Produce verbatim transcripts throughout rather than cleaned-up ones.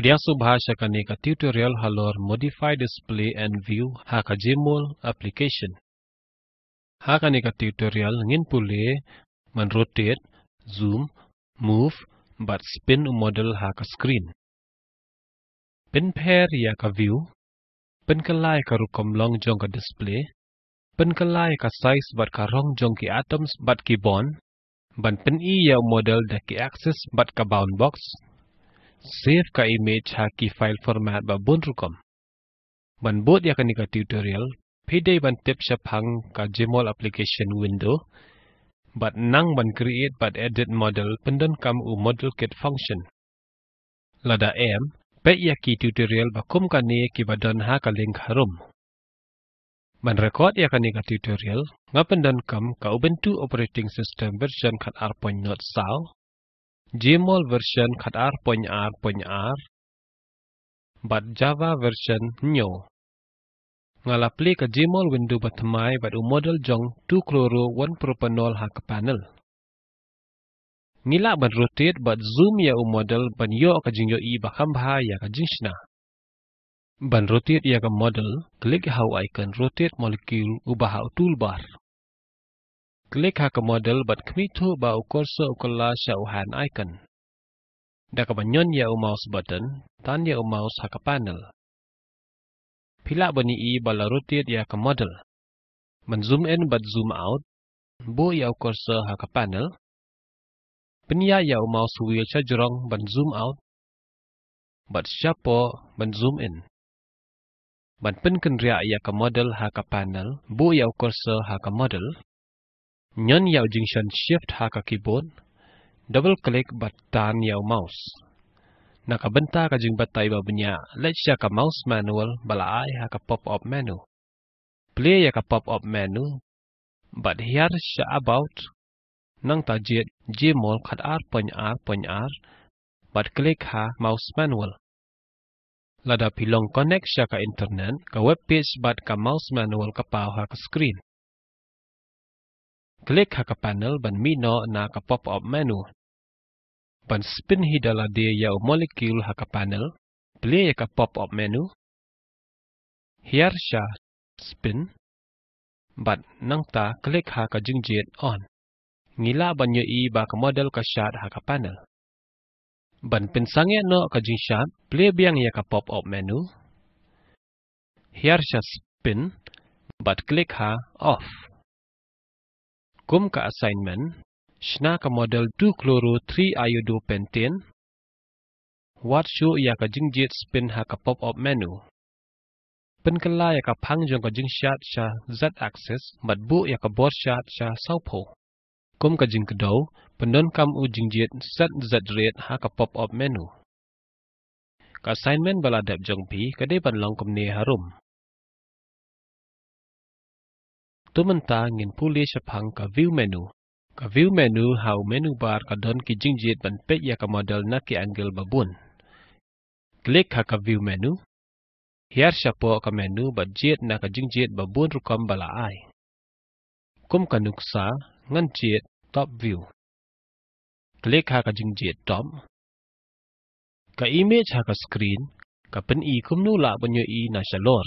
Priyasubhashakani ka tutorial halor modify display and view haka Jmol application. Haka ni ka tutorial ngin pule man rotate, zoom, move, but spin model haka screen. Pin pair ya ka view, pin kalai ka rukom long jong ka display, pin kalai ka size bat ka rong jong ki atoms bat ki bond, ban pin I ya model da ki axis bat ka bound box. Save ka image ha ki file format ba bun rukom. Ban bot ya kanika tutorial, pide ban tip siya pang ka Jmol application window, but nang ban create but edit model pendon kam u model kit function. Lada M, pe ya ki tutorial ba kum ka ne ki badon ha ka link harum. Ban record ya kanika tutorial, nga pendon kam ka Ubuntu operating system version kat R point zero sao, Jmol version kat R point R point R, but Java version nyo. Ngala play ka Jmol window batmai but u model jong two chloro one propanol ha ka panel. Ngila ban rotate but zoom ya u model ban yo ka jingyo I bakambha ya ka jingshna. Ban rotate ya ka model, click how icon rotate molecule u baha toolbar. Click haka model but kmito ba u cursor u kala sya u hand icon. Daka banyon ya u mouse button, tan ya u mouse haka panel. Pila bani I bala rotate ya ka model. Man zoom in but zoom out, bo ya u cursor haka panel. Pinya ya u mouse wheel sya jerong ban zoom out, but sya po ban zoom in. Ban pin kendria ya ka model haka panel, bo ya u cursor haka model. Nyon yao jingshan shift haka keyboard, double click but tan yao mouse. Nakabenta ka jing batay babunya, let siya ka mouse manual balaay haka pop-up menu. Play yaka pop-up menu, but here siya about, nang tajit Jmol kat R point R point R, but click ha mouse manual. Lada pilong connect siya ka internet, ka webpage but ka mouse manual ka pao haka screen. Click haka panel ban mino na ka pop-up menu. Ban spin hidala de ya u molecule haka panel, play ya ka pop-up menu. Here sya spin, but nang ta click haka jingjit on. Ngila ban yo I ba ka model ka shot haka panel. Ban pinsangya no ka jingshot, play biang ya ka pop-up menu. Here sya spin, but click ha off. Kum ka assignment, shna ka model two chloro three iodo pentine, wat shu ya ka jingjit spin ha ka pop-up menu. Penkala ya ka pangjong ka jingshat sya z-axis, but bu ya ka borshat sya saupo. Kum ka jingkedaw, pendon kam u jingjit set z-rate ha ka pop-up menu. Ka assignment bala deb jong pi, kadai ban long kum ne harum. Tumenta ngin puli siya pang ka view menu. Ka view menu hau menu bar ka don ki jingjit ban pek ya ka model na ki angle babun. Click ha ka view menu. Here siya po ka menu bat jit na ka jingjit babun rukam balaay. Kum ka nuksa ngan jit top view. Click ha ka jingjit top. Ka image ha ka screen. Ka pen I kum nula banyo I na siya lor.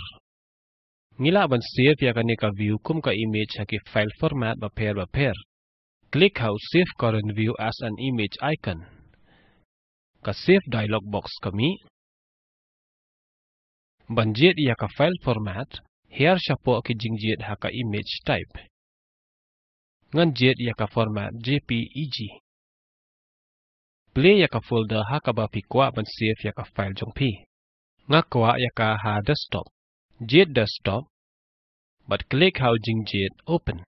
Ngila ban save ya ka nika view kum ka image haki file format ba pair ba pair. Click how save current view as an image icon. Ka save dialog box kami. Ban jit ya ka file format, here siya po ki jingjit haka image type. Ngan jit ya ka format J P E G. Play ya ka folder haka ba pikwa ban save ya ka file jong pi. Ngakwa ya ka ha desktop. Jit desktop, but click how jingjit open.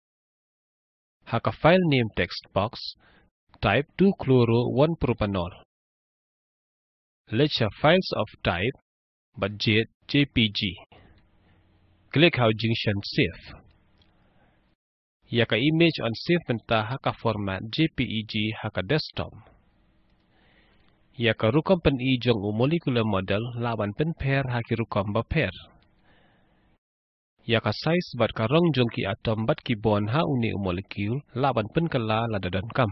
Haka file name text box, type two chloro one propanol. Let your files of type, but jit J P G. Click how jingshan save. Yaka image on save menta haka format J P E G haka desktop. Yaka rukam pen I jong u molecular model laban pen pair haki rukam ba pair. Ya ka size bat ka rong jong ki atom bat ki bond ha uni u molecule laban pen kala ladadan kam.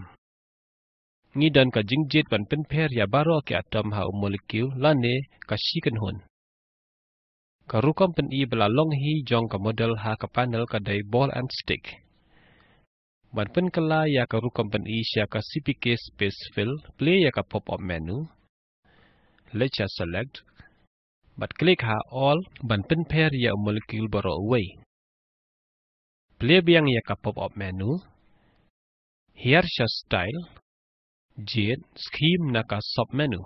Ngi dan ka jingjet pan pen per ya baro ke atom hau molekul lane ka sikan hun. Ka rukam pen I bela long hi jong ka model ha ka panel ka dai ball and stick. Ban pen kala ya ka rukam pen I sya ka C P K space fill play ya ka pop-up menu. Let's just select. But click ha all ban pen per ya molekul baro away. Play biang ya ka pop-up menu. Here sya style. Jet scheme na ka submenu.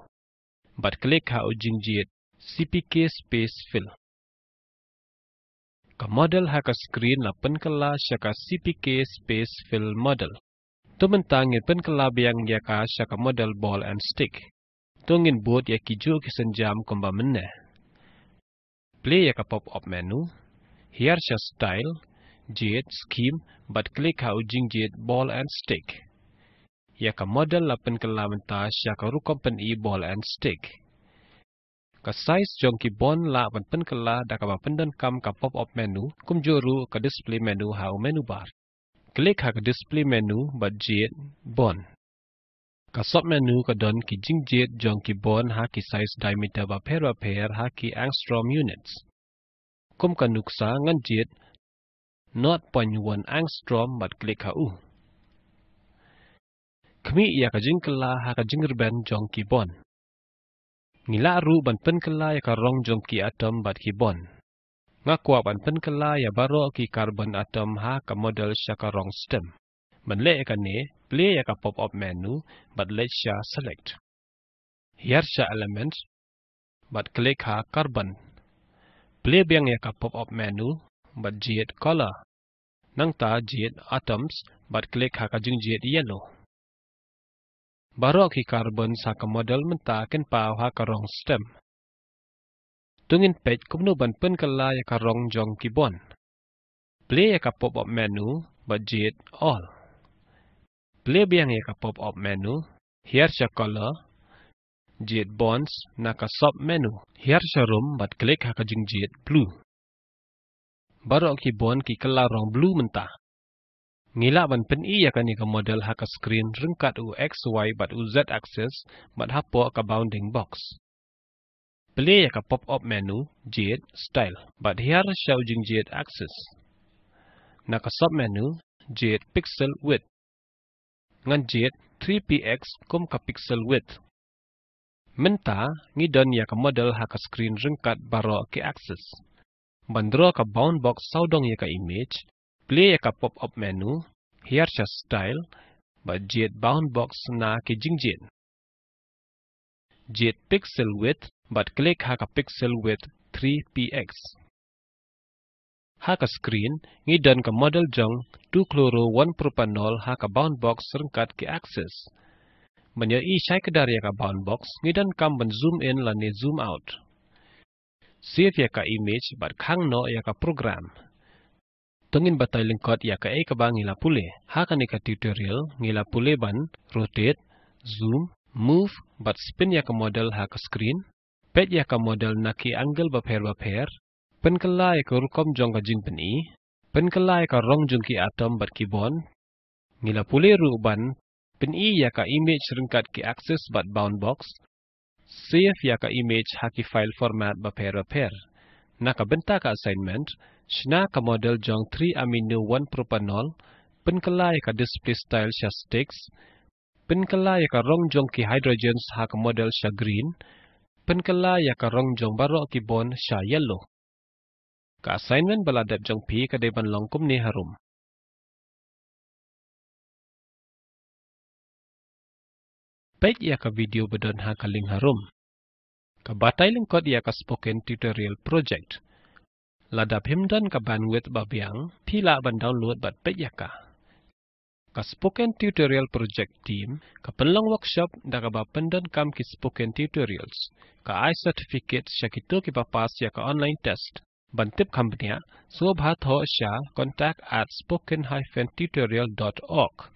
But click ha ujing jet C P K space fill. Ka model ha ka screen la penkala syaka C P K space fill model. Tumantang ya penkala biang ya ka syaka model ball and stick. Tungin board ya kijul kisenjam kumba menne. Play ya ka pop-up menu. Here sya style. Jet scheme, but click ha ujing jet ball and stick. Ya ka model lapan kelaman ta sya ka rukam pen I ball and stick. Ka size jong ki bon la pan pen kala da ka pandan kam ka pop up menu kum joru ka display menu ha menu bar. Click ha ka display menu but jet bon. Ka sub menu ka don ki jing jet jong ki bon ha ki size diameter ba per ba per ha ki angstrom units. Kum ka nuksa ngan jet zero point one angstrom but click ha u. Kami ia ka jingkala ha ka jingriban jong ki bon. Ngila ru ban penkala ya ka rong jong ki atom bat ki bon. Ngakwa ban penkala ya baro ki carbon atom ha ka model sya ka rong stem. Ban le ka ne, play ya ka pop-up menu, but let sya select. Here sya element, but click ha carbon. Play biang ya ka pop-up menu, but jet color. Nang ta jet atoms, but click ha ka jing jet yellow. Baru ki carbon sa ka model menta ken pau ha ka rong stem. Tungin page kumnuban pen kala ya ka rong jong ki bon. Play ya ka pop up menu but jet all. Play biang ya ka pop up menu. Here sya color. Jet bonds na ka sub menu. Here sya room but click ha ka jing jet blue. Baru ki bon ki kala rong blue menta. Ngila ban pen I ya ka ni ka model ha ka screen rengkat u x y bat u z axis bat hapo ka bounding box. Play ya ka pop up menu jet style bat here sya ujing jet axis. Na ka sub menu jet pixel width. Ngan jet three p x kum ka pixel width. Menta ngidon ya ka model ha ka screen rengkat baro ki axis. Bandro ka bound box saudong ya ka image. Play ya ka pop-up menu, here sya style, but jet bound box na ki jingjet. Jet pixel width, but click ha ka pixel width three p x. Ha ka screen, ngidon ka model jong two chloro one propanol ha ka bound box rengkat ki axis. Menya I syai kedar ya ka bound box, ngidon kam ban zoom in la ni zoom out. Save ya ka image, but khang no ya ka program. Tungin batay lingkot ya ka e ka ba ngila pule. Ha ka ni ka tutorial ngila pule ban rotate, zoom, move, but spin ya ka model ha ka screen. Pet ya ka model na ki angle ba per ba per. Pen kala ya ka rukom jong ka jing pen I. Pen kala ya ka rong jong ki atom bat ki bon. Ngila pule ru ban pen I ya ka image rengkat ki axis bat bound box. Save ya ka image ha ki file format ba per ba per. Na ka benta ka assignment. Shna ka model jong three amino one propanol, penkala ya ka display style sya sticks, penkala ya ka rong jong ki hydrogens ha ka model sya green, penkala ya ka rong jong baro ki bon sya yellow. Ka assignment baladep jong pi ka deban longkum ni harum. Page ya ka video bedon ha ka ling harum. Ka batai lingkod ya ka Spoken Tutorial Project. Ladap himdan ka bandwidth ba biang, pila ban download bat payaka. Ka Spoken Tutorial Project team, ka penlang workshop da ka ba pendan kam ki Spoken Tutorials. Ka I certificate sya kito ki papas ya ka online test. Ban tip kampanya, so bhat ho sya contact at spoken dash tutorial dot org.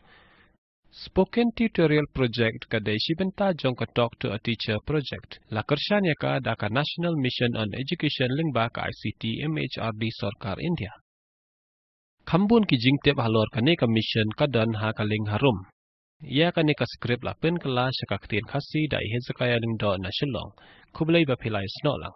Spoken Tutorial Project ka dai shibenta jong ka Talk to a Teacher Project. La karshan ya ka da ka National Mission on Education lingba ka I C T M H R D Sarkar India. Khambun ki jingtep halor ka ne ka mission ka dan ha ka ling harum. Ia kan nika skrip la pen kelas syakak tin khasi dai hezakaya ding do na shilong. Kublai ba pilai snok lang.